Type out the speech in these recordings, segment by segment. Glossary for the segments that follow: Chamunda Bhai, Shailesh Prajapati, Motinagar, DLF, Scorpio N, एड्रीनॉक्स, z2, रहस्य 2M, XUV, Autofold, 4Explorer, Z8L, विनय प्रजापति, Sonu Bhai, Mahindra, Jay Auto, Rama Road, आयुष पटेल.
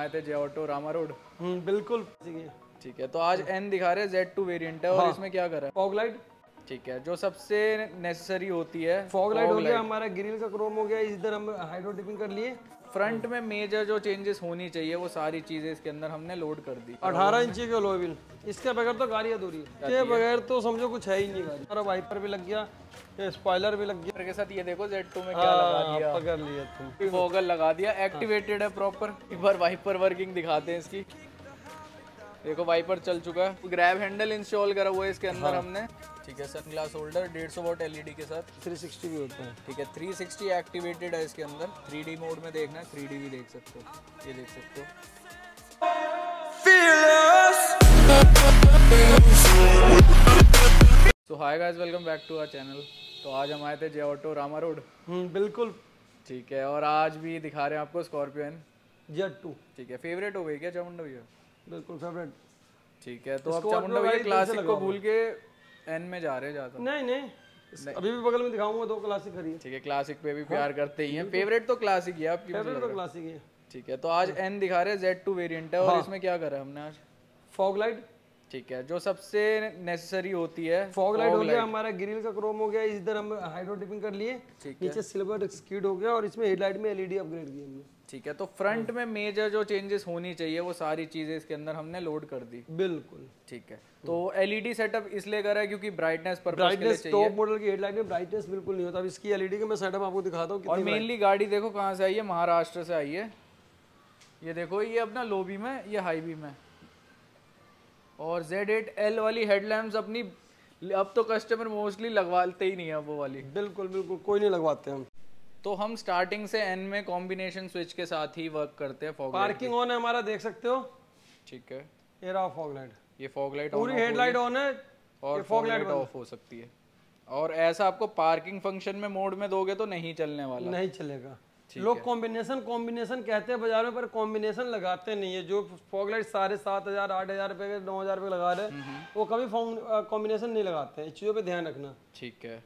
आए थे जय ऑटो रामा रोड। बिल्कुल ठीक है। तो आज N दिखा रहे Z2 वेरिएंट है और इसमें क्या कर रहा है? Fog light. ठीक है, जो सबसे नेसेसरी होती है। फॉग लाइट हो गया हमारा, ग्रिल का क्रोम हो गया, इधर हम हाइड्रो टिपिंग कर लिए। फ्रंट में मेजर जो चेंजेस होनी चाहिए वो सारी चीजें इसके अंदर हमने लोड कर दी। 18 इंची का लो व्हील, इसके बगैर तो गाड़ी अधूरी है, इसके बगैर तो समझो कुछ है ही नहीं गाड़ी। हमारा वाइपर भी लग गया, स्पॉइलर भी लग गया के साथ। ये देखो Z2 में क्या लगा दिया, पकड़ लिया तुम, फोगर लगा दिया, एक्टिवेटेड है प्रॉपर। एक बार वाइपर वर्किंग दिखाते हैं इसकी। देखो वाइपर चल चुका है, ग्रैब हैंडल इंस्टॉल करा हुआ है इसके अंदर हमने। ठीक है, sun glass holder 150 watt LED के साथ 360 भी होता है। ठीक है, 360 एक्टिवेटेड है इसके अंदर। 3D मोड में देखना है, 3D भी देख सकते हो, ये देख सकते हो। So hi guys, welcome back to our channel. तो आज हम आए थे जय ऑटो रामा रोड। बिल्कुल ठीक है, और आज भी दिखा रहे हैं आपको स्कॉर्पियो N Z2। ठीक है, फेवरेट हो गई क्या चामुंडा भैया? बिल्कुल फेवरेट। ठीक है, तो अब चामुंडा भैया क्लासिक को भूल के N में जा रहे जाता नहीं, अभी भी बगल में दिखाऊंगा दो क्लासिक खरीद। ठीक है, क्लासिक पे भी प्यार करते ही हैं, फेवरेट तो क्लासिक ही है आपकी। फेवरेट तो क्लासिक है। ठीक है, तो आज N दिखा रहे हैं Z2 वेरिएंट है और इसमें क्या करा हमने आज? Fog light. ठीक है, जो सबसे नेसेसरी होती है। फॉग लाइट हो गया हमारा, ग्रिल का क्रोम हो गया, इधर हम हाइड्रो टिपिंग कर लिए, नीचे सिल्वर स्किड हो गया और इसमें हेडलाइट में LED अपग्रेड किए हमने। ठीक है, तो फ्रंट में मेजर जो चेंजेस होनी चाहिए वो सारी चीजें इसके अंदर हमने लोड कर दी। बिल्कुल ठीक है, तो LED सेटअप इसलिए करा है क्योंकि ब्राइटनेस पर टॉप मॉडल की हेडलाइट में ब्राइटनेस बिल्कुल नहीं होता। अब इसकी LED का मैं सेटअप आपको दिखाता हूँ। और मेनली गाड़ी देखो कहाँ से आई है, महाराष्ट्र से आई है। ये देखो, ये अपना लो बीम है, ये हाई बीम है। और Z8L वाली हेडलैम्प अपनी अब तो कस्टमर मोस्टली लगवाते ही नहीं है वो वाली। बिल्कुल बिल्कुल, कोई नहीं लगवाते हम। तो हम स्टार्टिंग से N में कॉम्बिनेशन स्विच के साथ ही वर्क करते हैं। फॉग पार्किंग ऑन है हमारा, देख सकते हो। ठीक है, ये रहा फॉग लाइट, ये फॉग लाइट पूरी हेडलाइट ऑन है और फॉग लाइट ऑफ हो सकती है। और ऐसा आपको पार्किंग फंक्शन में मोड में दोगे तो नहीं चलने वाला, नहीं चलेगा। लोग कॉम्बिनेशन कहते हैं बाजार में, पर कॉम्बिनेशन लगाते नहीं है। जो फॉग लाइट 7,500, 8,000, 9,000 पे लगा रहे वो कभी कॉम्बिनेशन नहीं लगाते, इस चीजों पे ध्यान रखना। ठीक है,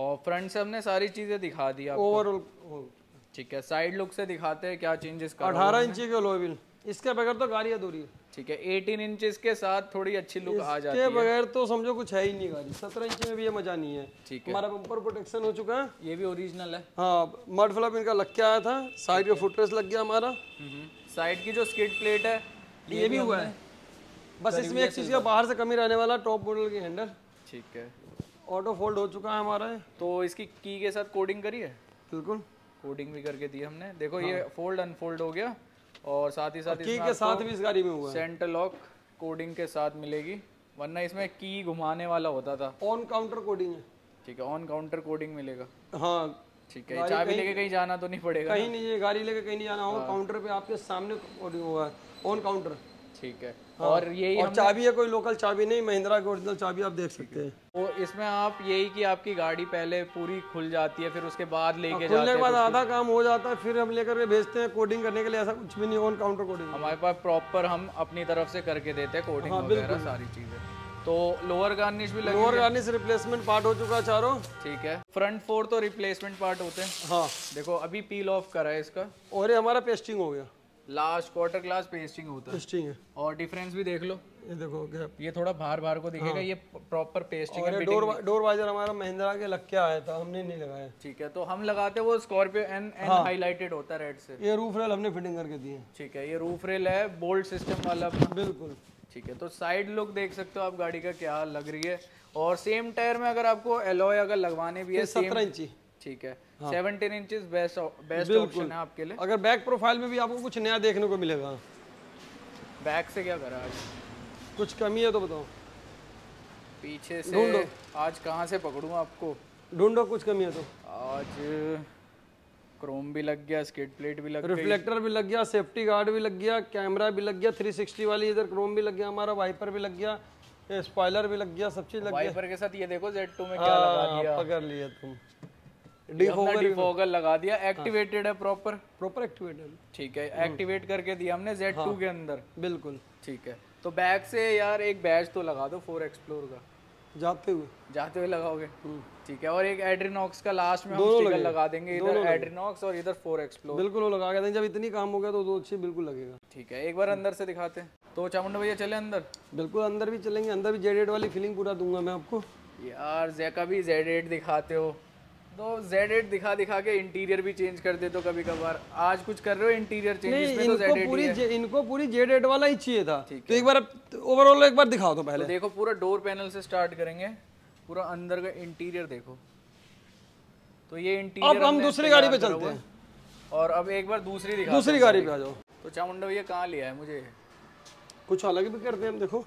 और फ्रंट से हमने सारी चीजें दिखा दी आपको ओवरऑल। ठीक है, साइड लुक से दिखाते हैं क्या चेंजेस। 18 इंची का लो व्हील, इसके बगैर तो गाड़ी अधूरी है। ठीक है, 18 इंचेस के साथ थोड़ी अच्छी लुक आ जाती है, इसके बगैर तो समझो कुछ है ही नहीं गाड़ी। 17 इंच में भी ये मजा नहीं है। ठीक है, हमारा बम्पर प्रोटेक्शन हो चुका है, ये भी ओरिजिनल है। हाँ, मड फ्लैप इनका लग के आया था, साइड का फुटरेस्ट लग गया हमारा। साइड की जो स्किड प्लेट है ये भी हुआ है। बस इसमें एक चीज का बाहर से कमी रहने वाला, टॉप मॉडल की हैंडल। ठीक है, ऑटो फोल्ड हो चुका है हमारा। तो इसकी की के साथ कोडिंग करी है, बिल्कुल कोडिंग भी करके दी हमने। देखो ये फोल्ड अनफोल्ड हो गया और साथ ही साथ की के साथ भी इस गाड़ी में हुआ है। सेंटर लॉक कोडिंग के साथ मिलेगी, वरना इसमें की घुमाने वाला होता था। ऑन काउंटर कोडिंग है। ठीक है, ऑन काउंटर कोडिंग मिलेगा। हाँ ठीक है, चाबी लेके कहीं जाना तो नहीं पड़ेगा, कहीं नहीं गाड़ी लेके कहीं नहीं जाना होगा। काउंटर पे आपके सामने कोडिंग होगा, ऑन काउंटर। ठीक है, और यही चाबी है, कोई लोकल चाबी नहीं, महिंद्रा की ओरिजिनल चाबी आप देख सकते हैं। और इसमें आप यही कि आपकी गाड़ी पहले पूरी खुल जाती है, फिर उसके बाद लेके जाते हैं, आधा काम हो जाता है, फिर हम लेकर भेजते हैं कोडिंग करने के लिए। ऐसा कुछ भी नहीं, ऑन काउंटर कोडिंग हमारे पास प्रॉपर हम अपनी तरफ से करके देते हैं कोडिंग वगैरह सारी चीजें। तो लोअर गार्निश भी लगी, लोअर गार्निश रिप्लेसमेंट पार्ट हो चुका है चारों। ठीक है, फ्रंट फोर तो रिप्लेसमेंट पार्ट होते हैं। हाँ देखो, अभी पील ऑफ करा है इसका। और ये हमारा पेस्टिंग हो गया, लास्ट क्वार्टर क्लास पेस्टिंग होता है। और डिफरेंस भी देख लो, ये देखो गैप, ये थोड़ा बाहर को दिखेगा। हाँ। ये प्रॉपर पेस्टिंग है। डोर वाइजर हमारा महिंद्रा के लग के आया था, हमने नहीं लगाया। ठीक है, तो हम लगाते वो स्कॉर्पियो N हाइलाइटेड होता है रेड से। ये रूफ रेल हमने फिटिंग करके दी है। ठीक है, ये रूफ रेल है बोल्ट सिस्टम वाला। बिल्कुल ठीक है, तो साइड लुक देख सकते हो आप गाड़ी का क्या लग रही है। और सेम टायर में अगर आपको एलॉय अगर लगवाने भी है 17 इंची। ठीक है, 17 इंचेस बेस्ट ऑप्शन है आपके लिए। अगर बैक प्रोफाइल में भी आपको कुछ नया देखने को मिलेगा। बैक से क्या करा आज, कुछ कमी है तो बताओ? पीछे से ढूंढो, आज कहाँ से पकड़ूँ आपको, ढूंढो कुछ कमी है तो। आज क्रोम भी लग गया, स्किड प्लेट भी लग गया, रिफ्लेक्टर भी लग गया, सेफ्टी गार्ड भी लग गया, कैमरा भी लग गया, 360 वाली इधर क्रोम भी लग गया हमारा, वाइपर भी लग गया, स्पॉइलर भी लग गया, सब चीज लग गया। वाइपर के साथ ये देखो Z2 में क्या लगा दिया, पकड़ लिया तुम। डिफॉगर लगा दिया, एक्टिवेटेड है प्रॉपर एक्टिवेटेड। ठीक है, एक्टिवेट करके दिया हमने Z2 के अंदर। बिल्कुल ठीक है, तो बैक से यार एक बैज तो लगा दो 4Explorer का, जाते हुए लगाओगे। ठीक है, और एक एड्रीनॉक्स का लास्ट में हम लगा देंगे, इधर एड्रीनॉक्स और इधर 4Explorer। बिल्कुल वो लगा के देंगे, जब इतनी काम हो गया तो अच्छी बिल्कुल लगेगा। ठीक है, एक बार अंदर से दिखाते हैं। तो चामुंडा भैया चले अंदर? बिल्कुल अंदर भी चलेंगे, अंदर भी Z8 वाली फीलिंग पूरा दूंगा मैं आपको। यार जय का भी Z8 दिखाते हो तो Z8 दिखा दिखा के इंटीरियर भी चेंज कर देते हो कभी कभार, आज कुछ कर रहे हो इंटीरियर चेंज? तो इनको पूरी Z8 वाला ही चाहिए था। तो एक बार ओवरऑल एक बार दिखाओ। तो पहले देखो पूरा डोर पैनल से स्टार्ट करेंगे, पूरा अंदर का इंटीरियर देखो। तो ये इंटीरियर अब हम दूसरी गाड़ी पे चलते हैं और अब एक बार दूसरी गाड़ी पे आ जाओ। तो चामुंडा भैया कहाँ लिया है मुझे? कुछ अलग भी करते हैं हम। देखो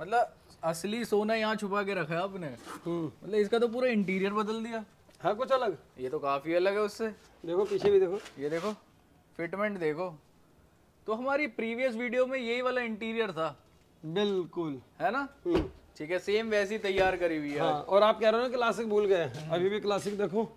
मतलब असली सोना यहाँ छुपा के रखा है आपने, मतलब इसका तो पूरा इंटीरियर बदल दिया। हाँ कुछ अलग, ये तो काफी अलग है उससे। देखो पीछे भी देखो, ये देखो फिटमेंट देखो। तो हमारी प्रीवियस वीडियो में यही वाला इंटीरियर था बिल्कुल, है ना? ठीक है, सेम वैसी तैयार करी हुई है। हाँ, और आप कह रहे हो ना क्लासिक भूल गए, अभी भी क्लासिक देखो।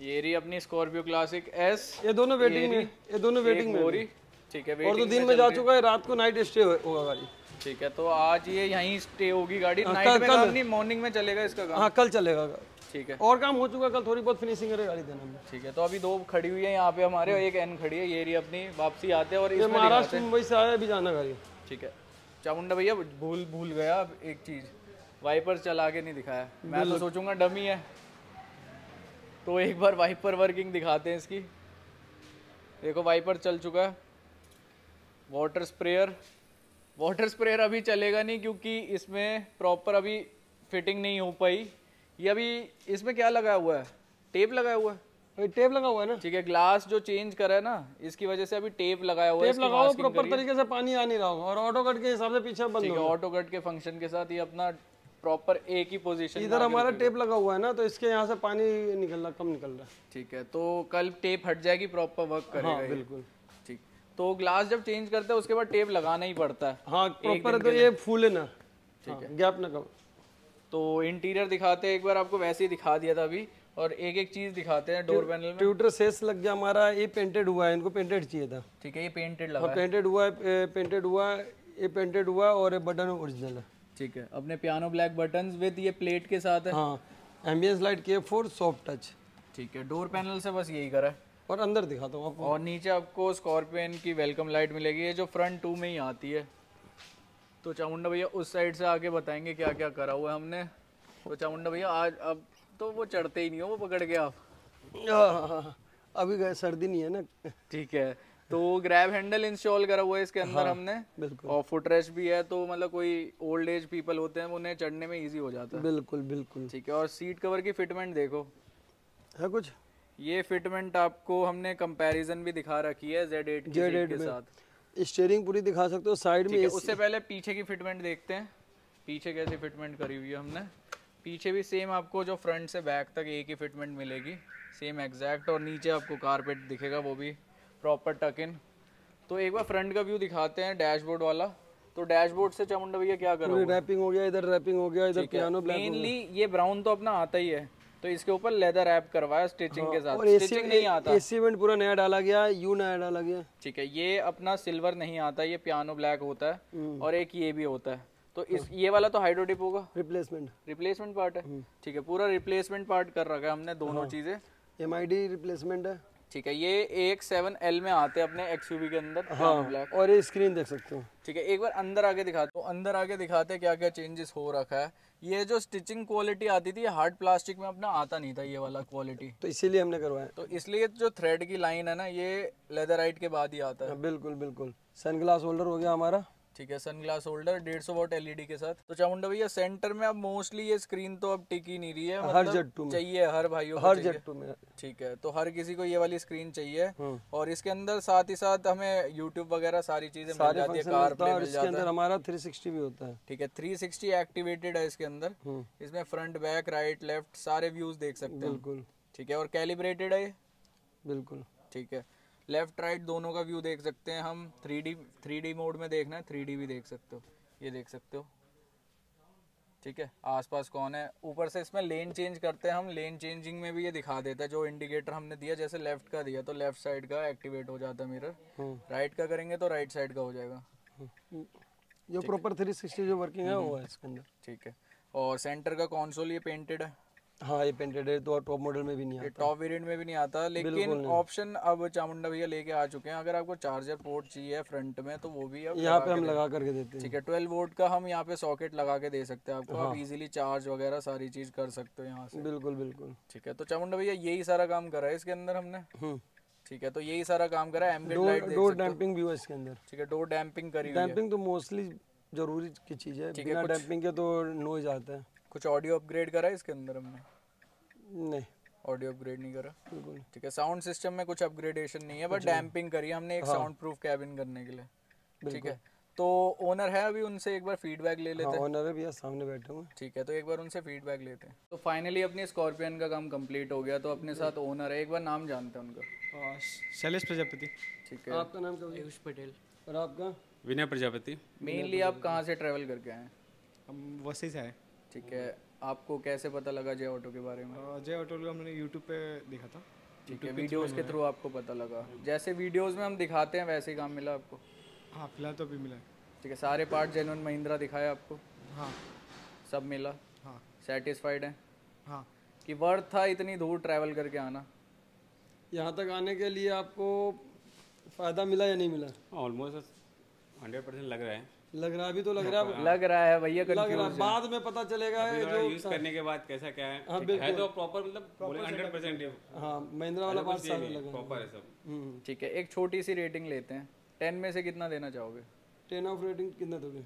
ये रही अपनी स्कॉर्पियो क्लासिक एस, ये दोनों वेटिंग में, ये दोनों वेटिंग में हो रही। ठीक है, और तो दिन में जा चुका है, रात को नाइट स्टे होगा गाड़ी। ठीक है, तो आज ये यहीं स्टे होगी गाड़ी, नाइट में काम नहीं, मॉर्निंग में चलेगा इसका काम। हाँ कल चलेगा। ठीक है, और काम हो चुका, कल थोड़ी बहुत फिनिशिंग करेगा गाड़ी देने में। ठीक है, तो अभी दो खड़ी हुई है यहाँ पे हमारे, एक एन खड़ी है। ये रही अपनी वापसी आते हैं और महाराष्ट्र मुंबई से आया अभी जाना गाड़ी। ठीक है चामुंडा भैया, भूल गया एक चीज, वाइपर चला के नहीं दिखाया। मैं तो सोचूंगा डमी है, तो एक बार वाइपर वर्किंग दिखाते हैं इसकी। देखो वाइपर चल चुका है, वाटर स्प्रेयर अभी चलेगा नहीं क्योंकि इसमें प्रॉपर अभी फिटिंग नहीं हो पाई। ये अभी इसमें क्या लगाया हुआ है, टेप लगाया हुआ है, टेप लगा हुआ है ना। ठीक है, ग्लास जो चेंज करा है ना, इसकी वजह से अभी टेप लगाया हुआ है। टेप लगाओ प्रॉपर तरीके से, पानी आ नहीं रहा होगा। और ऑटो कट के हिसाब से पीछे बंद होगा, ऑटो कट के फंक्शन के साथ ये अपना प्रॉपर एक ही पोजीशन। इधर हमारा टेप लगा हुआ है ना, तो इसके यहाँ से पानी निकलना कम निकल रहा है। ठीक है, तो कल टेप हट जाएगी, प्रॉपर वर्क करेगा। हाँ, बिल्कुल ठीक। तो ग्लास जब चेंज करते हैं उसके बाद टेप लगाना ही पड़ता है। हाँ प्रॉपर, तो ये फूले ना। ठीक है, गैप ना कम। तो इंटीरियर दिखाते हैं एक बार, आपको वैसे ही दिखा दिया था अभी, और एक एक चीज दिखाते हैं। डोर पैनल में ट्यूटर सेस लग गया हमारा, ये पेंटेड हुआ है, इनको पेंटेड चाहिए था। ठीक है, ये पेंटेड लगा, पेंटेड हुआ और बटन ओरिजिनल है। ठीक है, अपने पियानो ब्लैक बटन्स विद ये प्लेट के साथ है। हाँ, ambience light K4 soft touch. ठीक है, डोर पैनल से बस यही करा है। और अंदर दिखाता हूँ आपको, और नीचे आपको स्कॉर्पियो N की वेलकम लाइट मिलेगी, ये जो फ्रंट 2 में ही आती है। तो चामुंडा भैया उस साइड से आके बताएंगे क्या क्या करा हुआ है हमने। तो चामुंडा भैया आज अब तो वो चढ़ते ही नहीं हो, वो पकड़ के आप अभी सर्दी नहीं है ना। ठीक है, तो ग्रैब हैंडल इंस्टॉल करा हुआ है इसके अंदर। हाँ, हमने, और फुटरेस्ट भी है, तो मतलब कोई ओल्ड एज पीपल होते हैं उन्हें चढ़ने में इजी हो जाता है। बिल्कुल बिल्कुल। ठीक है, और सीट कवर की फिटमेंट देखो है कुछ, ये फिटमेंट आपको हमने कंपैरिजन भी दिखा रखी है Z8 के साथ। स्टीयरिंग पूरी दिखा सकते हो साइड में। उससे पहले पीछे की फिटमेंट देखते हैं, पीछे कैसी फिटमेंट करी हुई है हमने। पीछे भी सेम आपको जो फ्रंट से बैक तक एक ही फिटमेंट मिलेगी, सेम एग्जैक्ट। और नीचे आपको कारपेट दिखेगा, वो भी प्रॉपर टक इन। तो एक बार फ्रंट का व्यू दिखाते हैं, डैशबोर्ड वाला। तो डैशबोर्ड से चामुंडा भैया क्या कर रहे हो? रैपिंग हो गया, इधर रैपिंग हो गया, इधर पियानो ब्लैक। मेनली ये ब्राउन तो अपना आता ही है, तो इसके ऊपर लेदर रैप करवाया स्टिचिंग के साथ। और स्टिचिंग नहीं आता, एसी वेंट पूरा नया डाला गया, यू नया डाला गया। ठीक है, ये अपना सिल्वर नहीं आता, ये पियानो ब्लैक होता है, और एक ये भी होता है। तो इस ये वाला तो हाइड्रो टिप होगा, रिप्लेसमेंट पार्ट है। ठीक है, पूरा रिप्लेसमेंट पार्ट कर रखा है हमने, दोनों चीजें MID रिप्लेसमेंट है। ठीक है, ये 8-7L में आते हैं अपने XUV के अंदर। हाँ, ब्लैक। और ये स्क्रीन देख सकते हो। ठीक है, एक बार अंदर आके दिखाते हैं, क्या क्या चेंजेस हो रखा है। ये जो स्टिचिंग क्वालिटी आती थी, हार्ड प्लास्टिक में अपना आता नहीं था ये वाला क्वालिटी, तो इसीलिए हमने करवाया। तो इसलिए जो थ्रेड की लाइन है ना, ये लेदराइट के बाद ही आता है। बिल्कुल बिल्कुल। सनग्लास होल्डर हो गया हमारा। ठीक है, सनग्लास होल्डर 150 वाट LED के साथ। तो चामुंडा भैया सेंटर में अब मोस्टली ये स्क्रीन तो अब टिक ही नहीं रही है, मतलब हर Z2 में चाहिए, हर भाइयों हर Z2 में। ठीक है, तो हर किसी को ये वाली स्क्रीन चाहिए, और इसके अंदर साथ ही साथ हमें YouTube वगैरह सारी चीजें मिल जाती है, कार प्ले मिल जाता है। हमारा 360 भी होता है। ठीक है, 360 एक्टिवेटेड है इसके अंदर, इसमें फ्रंट बैक राइट लेफ्ट सारे व्यूज देख सकते हैं। बिल्कुल ठीक है, और कैलिब्रेटेड है बिल्कुल। ठीक है, लेफ्ट राइट दोनों का व्यू देख सकते हैं हम। 3D मोड में देखना है, 3D भी देख सकते हो, ये देख सकते हो। ठीक है, आसपास कौन है, ऊपर से इसमें लेन चेंज करते हैं हम, लेन चेंजिंग में भी ये दिखा देता है। जो इंडिकेटर हमने दिया, जैसे लेफ्ट का दिया तो लेफ्ट साइड का एक्टिवेट हो जाता है मिरर, राइट का करेंगे तो राइट साइड का हो जाएगा। जो प्रॉपर 360 जो वर्किंग है वो है इसके अंदर। ठीक है, और सेंटर का कॉन्सोल ये पेंटेड है। हाँ ये पेंटेड है तो टॉप मॉडल में भी नहीं आता, टॉप वेरिएंट में भी नहीं आता, लेकिन ऑप्शन अब चामुंडा भैया लेके आ चुके हैं। अगर आपको चार्जर पोर्ट चाहिए फ्रंट में तो वो भी अब यहाँ पे हम लगा करके देते हैं। ठीक है, 12 वोल्ट का हम यहाँ पे सॉकेट लगा के दे सकते हैं आपको, आप इजीली चार्ज वगैरह सारी चीज कर सकते हो यहाँ से। बिल्कुल बिल्कुल ठीक है, तो चामुंडा भैया यही सारा काम करा है इसके अंदर हमने। ठीक है, तो यही सारा काम करा है। एम्बिएंट लाइट डोर डैम्पिंग भी है इसके अंदर। ठीक है, डोर डैम्पिंग करी, डैम्पिंग तो मोस्टली जरूरी की चीज है, बिना डैम्पिंग के तो नॉइज आता है। कुछ ऑडियो अपग्रेड करा है इसके अंदर हमने? नहीं, ऑडियो अपग्रेड नहीं करा बिल्कुल। ठीक है, साउंड सिस्टम में कुछ अपग्रेडेशन नहीं है, बट डैम्पिंग करी है हमने एक साउंड प्रूफ कैबिन करने के लिए। ठीक है, तो ओनर है अभी, उनसे एक बार फीडबैक ले लेते हैं। ओनर है भैया सामने बैठे हुए। ठीक है, तो एक बार उनसे फीडबैक लेते हैं। तो फाइनली अपनी स्कॉर्पियन का काम कंप्लीट हो गया, तो अपने साथ ओनर है, एक बार नाम जानते हैं उनका? शैलेश प्रजापति। ठीक है, आपका नाम क्या है? आयुष पटेल। और आपका? विनय प्रजापति। मेनली आप कहाँ से ट्रेवल करके आए? हम वैसे से आए। ठीक है, आपको कैसे पता लगा जय ऑटो के बारे में? जय ऑटो को हमने यूट्यूब पे देखा था। ठीक है, वीडियोस के थ्रू आपको पता लगा। जैसे वीडियोस में हम दिखाते हैं वैसे ही काम मिला आपको? हाँ, फिलहाल तो अभी मिला है। ठीक है, सारे पार्ट जेन्युइन महिंद्रा दिखाया आपको? हाँ, सब मिला। हाँ, सेटिस्फाइड है? हाँ। कि वर्थ था इतनी दूर ट्रैवल करके आना? यहाँ तक आने के लिए आपको फ़ायदा मिला या नहीं मिला? ऑलमोस्ट 100% लग रहा है। लग रहा भी तो लग रहा है, लग रहा है भैया, बाद में पता चलेगा जो यूज करने के बाद कैसा क्या है। हाँ, है तो प्रॉपर, मतलब 100% है। हाँ, महिंद्रा वाला पार्ट सारा लगा, प्रॉपर है सब। ठीक है, एक छोटी सी रेटिंग लेते हैं, 10 में से कितना देना चाहोगे? 10 ऑफ रेटिंग कितना दोगे?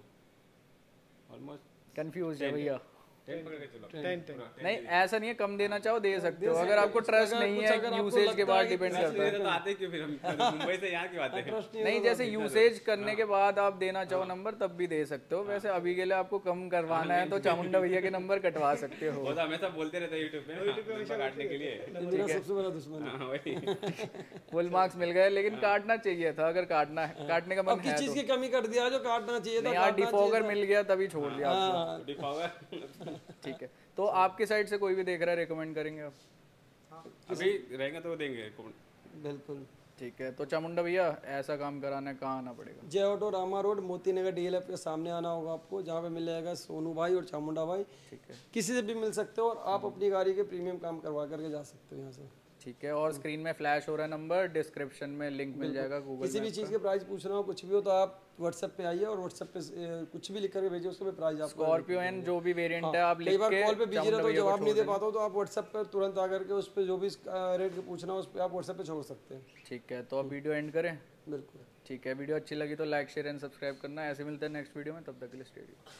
ऑलमोस्ट कंफ्यूज है भैया। 10 पकड़ के चलो। 10 नहीं, ऐसा नहीं है, कम देना चाहो दे सकते हो, अगर आपको ट्रस्ट नहीं है। यूसेज के बाद डिपेंड करता है, आते क्यों फिर हम मुंबई से यहाँ की बात है। नहीं, जैसे यूसेज करने के बाद आप देना चाहो नंबर तब भी दे सकते हो, वैसे अभी के लिए आपको कम करवाना है तो चामुंडा भैया के नंबर कटवा सकते हो। हमेशा बोलते रहते हैं यूट्यूब पे काटने के लिए, सबसे बड़ा दुश्मन। फुल मार्क्स मिल गए, लेकिन काटना चाहिए था, अगर काटना है, काटने का मन है। किस चीज की कमी कर दिया जो काटना चाहिए था? डिफॉगर मिल गया तभी छोड़ दिया आपको, डिफॉगर। ठीक है, तो आपके साइड से कोई भी देख रहा है रेकमेंड करेंगे आप? हाँ, अभी रहेगा तो देंगे बिल्कुल। ठीक है, तो चामुंडा भैया ऐसा काम कराना है, कहाँ आना पड़ेगा? Jai auto, Rama road, Motinagar, DLF के सामने आना होगा आपको, जहाँ पे मिल जाएगा सोनू भाई और चामुंडा भाई। ठीक है, किसी से भी मिल सकते हो और आप अपनी गाड़ी के प्रीमियम काम करवा करके जा सकते हो यहाँ से। ठीक है, और स्क्रीन में फ्लैश हो रहा है नंबर, डिस्क्रिप्शन में लिंक मिल जाएगा गूगल। किसी भी चीज़ के प्राइस पूछना हो, कुछ भी हो, तो आप व्हाट्सएप पे आइए और व्हाट्सएप पे कुछ भी लिख करके भेजिए, उसमें प्राइस आपको। स्कॉर्पियो एन जो भी वेरिएंट है आप लिख के, कॉल पे बिजी रहते हो, जवाब नहीं दे पाते हो, तो आप व्हाट्सएप पर तुरंत आकर के उस पर जो भी रेट पूछना हो उस पर आप व्हाट्सएप पर छोड़ सकते हैं। ठीक है, तो आप वीडियो एंड करें। बिल्कुल ठीक है, वीडियो अच्छी लगी तो लाइक शेयर एंड सब्सक्राइब करना। ऐसे मिलते हैं नेक्स्ट वीडियो में, तब तक के लिए स्टे ट्यून्ड।